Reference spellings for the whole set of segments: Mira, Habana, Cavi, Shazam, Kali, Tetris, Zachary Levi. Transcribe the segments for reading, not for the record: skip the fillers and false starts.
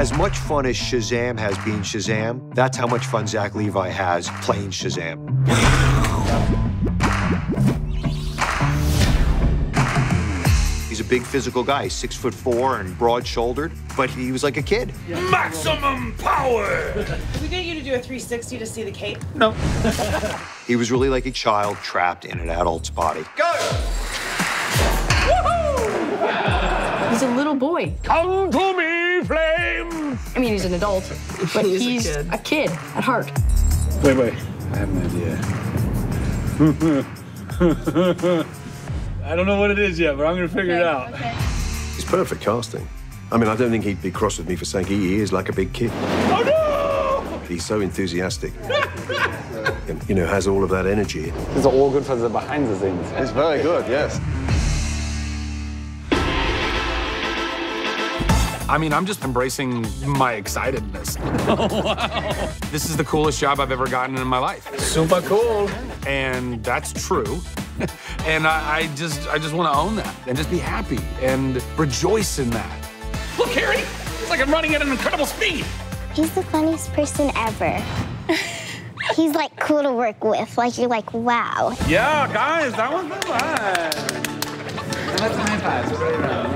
As much fun as Shazam has being Shazam, that's how much fun Zach Levi has playing Shazam. He's a big physical guy, 6'4" and broad-shouldered, but he was like a kid. Yeah. Maximum power! Can we get you to do a 360 to see the cape? No. He was really like a child trapped in an adult's body. Go! He's a little boy. Come to me, flame! I mean, he's an adult, but he's a kid at heart. Wait. I have an idea. I don't know what it is yet, but I'm going to figure it out. Okay. He's perfect casting. I mean, I don't think he'd be cross with me for saying he is like a big kid. Oh, no! He's so enthusiastic. And, you know, has all of that energy. It's all good for the behind the scenes. It's very good, yes. I mean, I'm just embracing my excitedness. Oh, wow. This is the coolest job I've ever gotten in my life. Super cool. And that's true. And I just want to own that and just be happy and rejoice in that. Look, Harry, it's like I'm running at an incredible speed. He's the funniest person ever. He's like cool to work with. Like, you're like, wow. Yeah, guys, that was good one. That's high fives right now.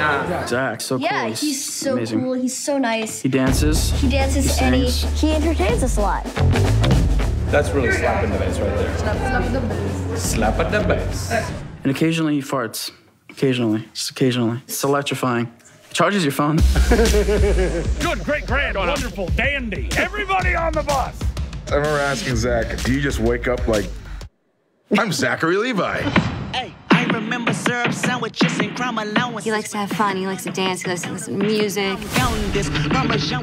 Yeah. Zach, so cool. Yeah, he's so amazing. Cool. He's so nice. He dances. He entertains us a lot. That's really slapping the bass right there. Slap the bass. Slap at the bass. And occasionally he farts. Occasionally. Just occasionally. It's electrifying. It charges your phone. Good, great, grand, wonderful, dandy. Everybody on the bus. I remember asking Zach, do you just wake up like, I'm Zachary Levi? Hey. Remember syrup sandwiches and crime allowance. He likes to have fun. He likes to dance. He likes to listen to music.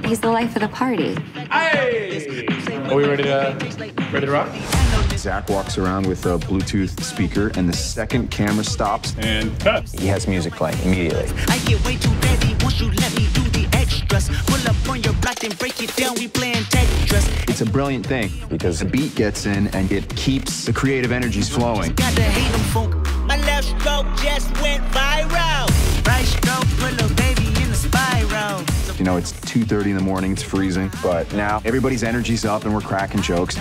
He's the life of the party. Hey! Are we ready to rock? Zach walks around with a Bluetooth speaker, and the second camera stops, and cut. He has music playing immediately. I get way too heavy. Won't you let me do the extras? Pull up on your block and break it down. We playing Tetris. It's a brilliant thing because the beat gets in and it keeps the creative energies flowing. Gotta hate them folk. My left stroke just went viral. Right stroke put a baby in the spiral. You know, it's 2:30 in the morning, it's freezing, but now everybody's energy's up and we're cracking jokes.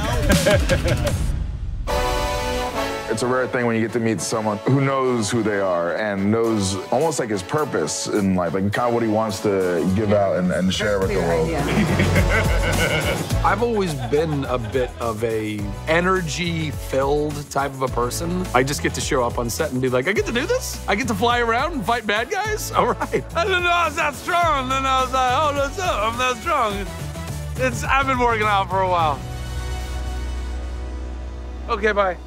It's a rare thing when you get to meet someone who knows who they are and knows almost like his purpose in life, like kind of what he wants to give out and share with the world. I've always been a bit of a energy-filled type of a person. I just get to show up on set and be like, I get to do this? I get to fly around and fight bad guys? All right. I didn't know I was that strong. Then I was like, oh, that's up. I'm that strong. I've been working out for a while. Okay, bye.